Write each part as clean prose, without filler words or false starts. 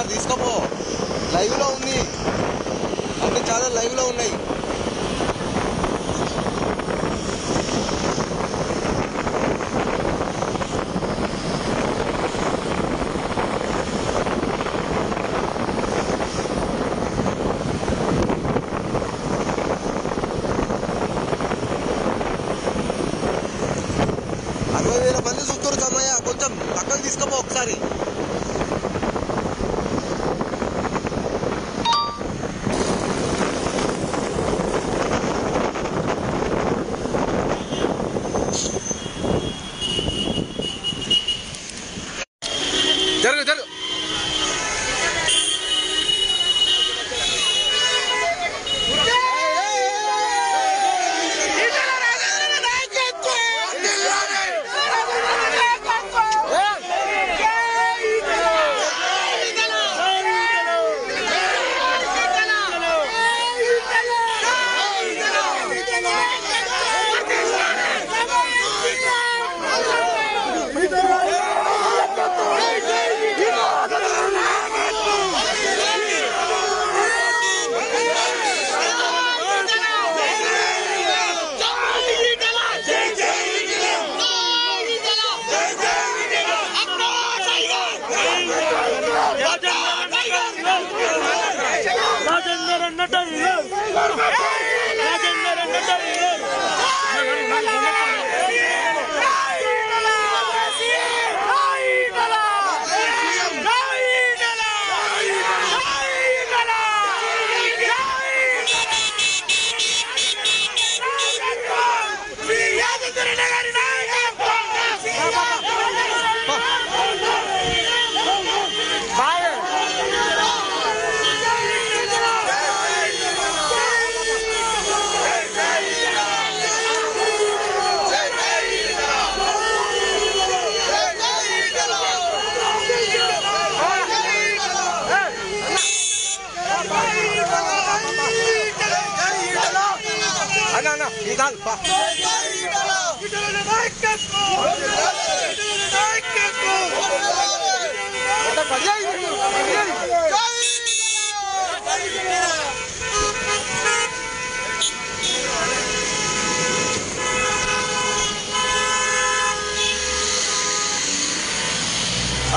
Sir తీసుకోపో, లైవ్లో ఉంది, అన్ని చాలా లైవ్లో ఉన్నాయి.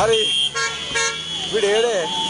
अरे वीडियो